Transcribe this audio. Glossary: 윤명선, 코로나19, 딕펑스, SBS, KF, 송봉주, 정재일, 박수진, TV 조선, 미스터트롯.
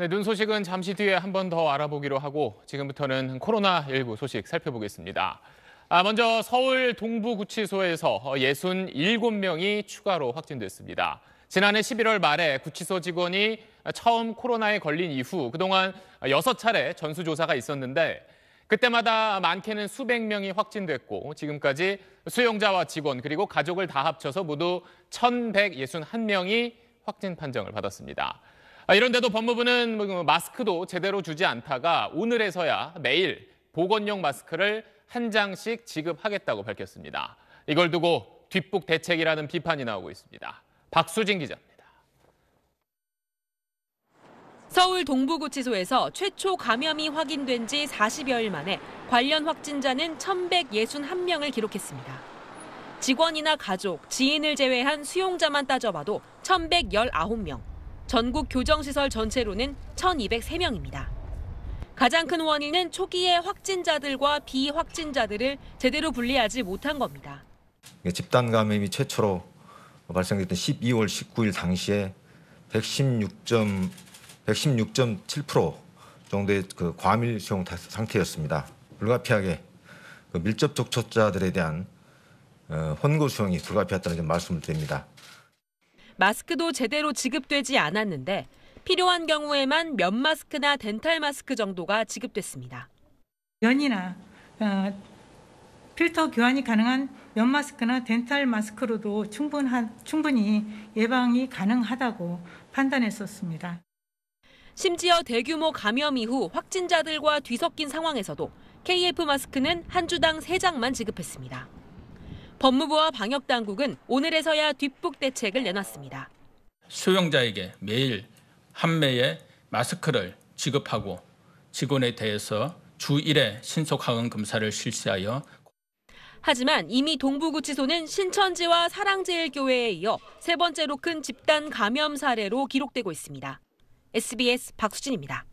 네, 눈 소식은 잠시 뒤에 한 번 더 알아보기로 하고 지금부터는 코로나19 소식 살펴보겠습니다. 먼저 서울 동부구치소에서 67명이 추가로 확진됐습니다. 지난해 11월 말에 구치소 직원이 처음 코로나에 걸린 이후 그동안 6차례 전수조사가 있었는데 그때마다 많게는 수백 명이 확진됐고 지금까지 수용자와 직원 그리고 가족을 다 합쳐서 모두 1,161명이 확진 판정을 받았습니다. 이런데도 법무부는 마스크도 제대로 주지 않다가 오늘에서야 매일 보건용 마스크를 1장씩 지급하겠다고 밝혔습니다. 이걸 두고 뒷북 대책이라는 비판이 나오고 있습니다. 박수진 기자입니다. 서울 동부구치소에서 최초 감염이 확인된 지 40여일 만에 관련 확진자는 1,161명을 기록했습니다. 직원이나 가족, 지인을 제외한 수용자만 따져봐도 1,119명, 전국 교정시설 전체로는 1,203명입니다. 가장 큰 원인은 초기에 확진자들과 비확진자들을 제대로 분리하지 못한 겁니다. 집단 감염이 최초로 발생됐던 12월 19일 당시에 116.7% 정도의 과밀 수용 상태였습니다. 불가피하게 밀접 접촉자들에 대한 혼구 수용이 불가피했다는 말씀을 드립니다. 마스크도 제대로 지급되지 않았는데 필요한 경우에만 면 마스크나 덴탈 마스크 정도가 지급됐습니다. 면이나 필터 교환이 가능한 면 마스크나 덴탈 마스크로도 충분히 예방이 가능하다고 판단했었습니다. 심지어 대규모 감염 이후 확진자들과 뒤섞인 상황에서도 KF 마스크는 한 주당 3장만 지급했습니다. 법무부와 방역당국은 오늘에서야 뒷북 대책을 내놨습니다. 수용자에게 매일 한 매의 마스크를 지급하고 직원에 대해서 주 1회 신속항원 검사를 실시하여 하지만 이미 동부구치소는 신천지와 사랑제일교회에 이어 3번째로 큰 집단 감염 사례로 기록되고 있습니다. SBS 박수진입니다.